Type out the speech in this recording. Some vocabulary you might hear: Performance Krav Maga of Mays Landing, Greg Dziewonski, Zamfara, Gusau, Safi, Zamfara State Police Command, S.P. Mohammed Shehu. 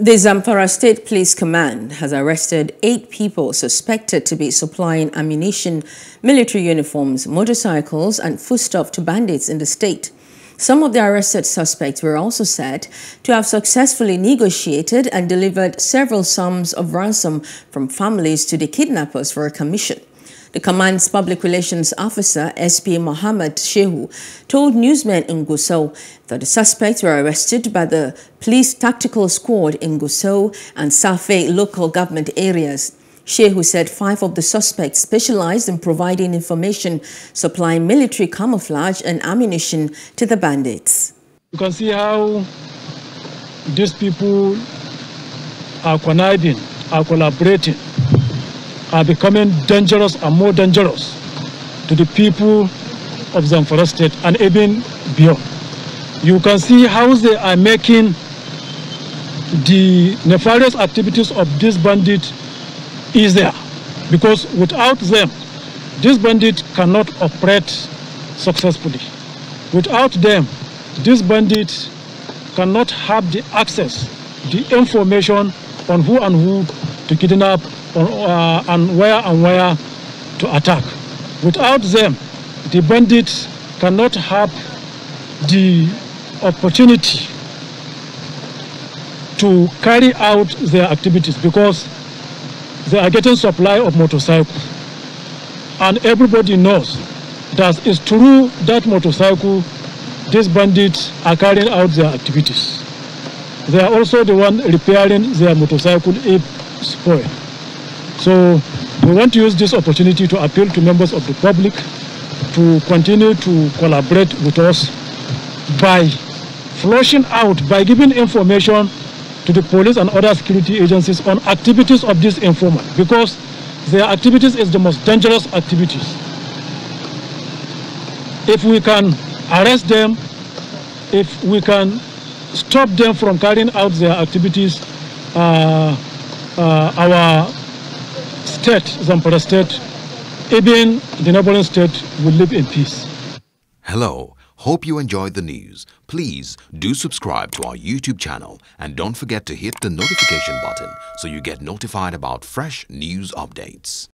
The Zamfara State Police Command has arrested 8 people suspected to be supplying ammunition, military uniforms, motorcycles and foodstuff to bandits in the state. Some of the arrested suspects were also said to have successfully negotiated and delivered several sums of ransom from families to the kidnappers for a commission. The command's public relations officer, S.P. Mohammed Shehu, told newsmen in Gusau that the suspects were arrested by the police tactical squad in Gusau and Safi local government areas. Shehu said 5 of the suspects specialized in providing information, supplying military camouflage and ammunition to the bandits. You can see how these people are conniving, are collaborating, are becoming dangerous and more dangerous to the people of Zamfara State and even beyond. You can see how they are making the nefarious activities of this bandit easier, because without them, this bandit cannot operate successfully. Without them, this bandit cannot have the access, the information on who and who to kidnap, and where to attack. Without them, the bandits cannot have the opportunity to carry out their activities, because they are getting supply of motorcycles. And everybody knows that it's through that motorcycle these bandits are carrying out their activities. They are also the one repairing their motorcycle if spoiled. So we want to use this opportunity to appeal to members of the public to continue to collaborate with us by flushing out, by giving information to the police and other security agencies on activities of this informant, because their activities is the most dangerous activities. If we can arrest them, if we can stop them from carrying out their activities, our state, Zamfara State, even the neighboring state, will live in peace. Hello, hope you enjoyed the news. Please do subscribe to our YouTube channel and don't forget to hit the notification button so you get notified about fresh news updates.